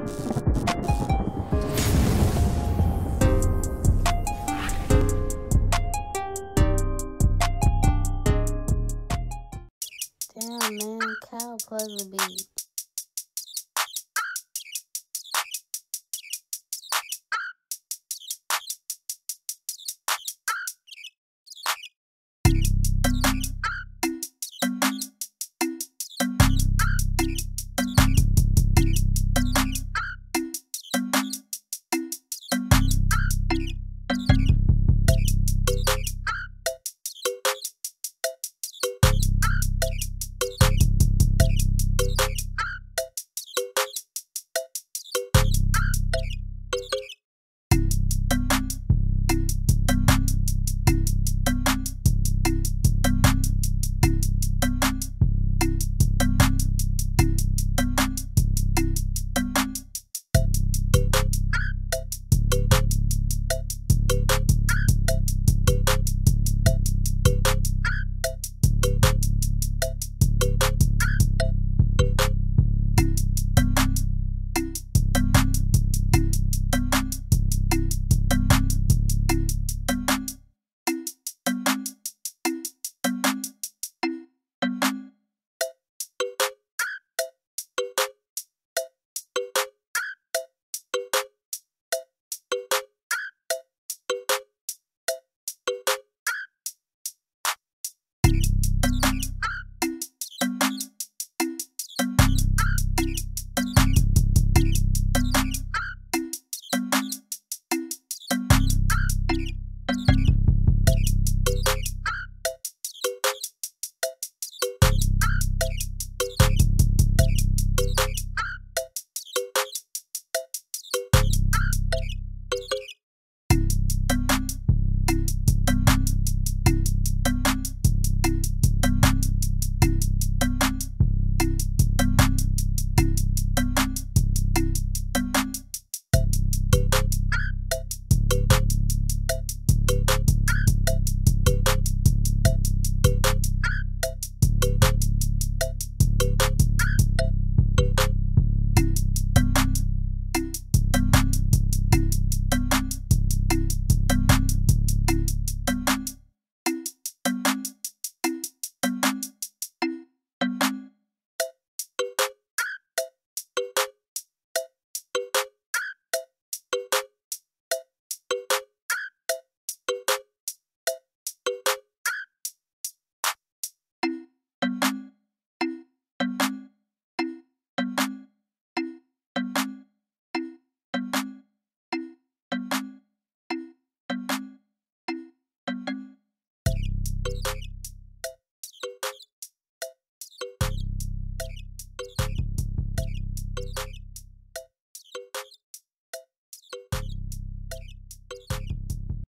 Damn, man, Cal Plugged would be